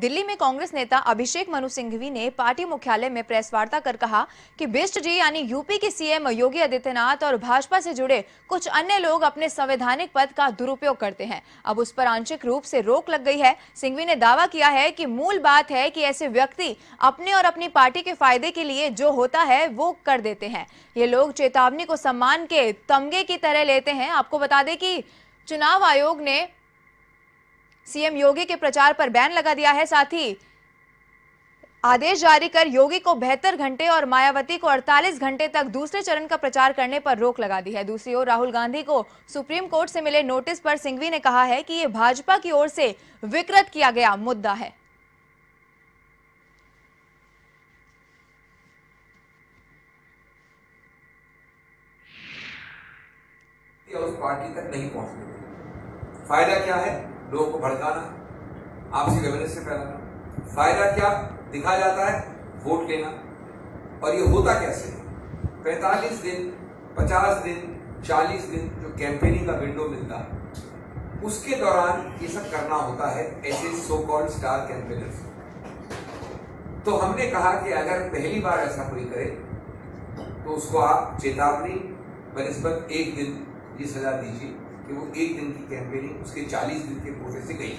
दिल्ली में कांग्रेस नेता अभिषेक मनु सिंघवी ने पार्टी मुख्यालय में प्रेस वार्ता कर कहा कि बिष्ट जी यानी यूपी के सीएम योगी आदित्यनाथ और भाजपा से जुड़े कुछ अन्य लोग अपने संवैधानिक पद का दुरुपयोग करते हैं। अब उस पर आंशिक रूप से रोक लग गई है। सिंघवी ने दावा किया है कि मूल बात है कि ऐसे व्यक्ति अपने और अपनी पार्टी के फायदे के लिए जो होता है वो कर देते हैं। ये लोग चेतावनी को सम्मान के तमगे की तरह लेते हैं। आपको बता दें कि चुनाव आयोग ने सीएम योगी के प्रचार पर बैन लगा दिया है, साथ ही आदेश जारी कर योगी को 72 घंटे और मायावती को 48 घंटे तक दूसरे चरण का प्रचार करने पर रोक लगा दी है। दूसरी ओर राहुल गांधी को सुप्रीम कोर्ट से मिले नोटिस पर सिंघवी ने कहा है कि यह भाजपा की ओर से विकृत किया गया मुद्दा है। उस पार्टी तक नहीं पहुंचने फायदा क्या है? लोगों को भड़काना, आपसी गवर्नेंस से फैलाना, फायदा क्या दिखा जाता है? वोट लेना। और ये होता कैसे? 45 दिन, 50 दिन, 40 दिन जो कैंपेनिंग का विंडो मिलता है, उसके दौरान ये सब करना होता है ऐसे सो कॉल्ड स्टार कैंपेनर्स। तो हमने कहा कि अगर पहली बार ऐसा कोई करे तो उसको आप चेतावनी बनिस्बत एक दिन ये सजा दीजिए कि वो एक दिन की कैंपेनिंग उसके 40 दिन के कोटे से गई।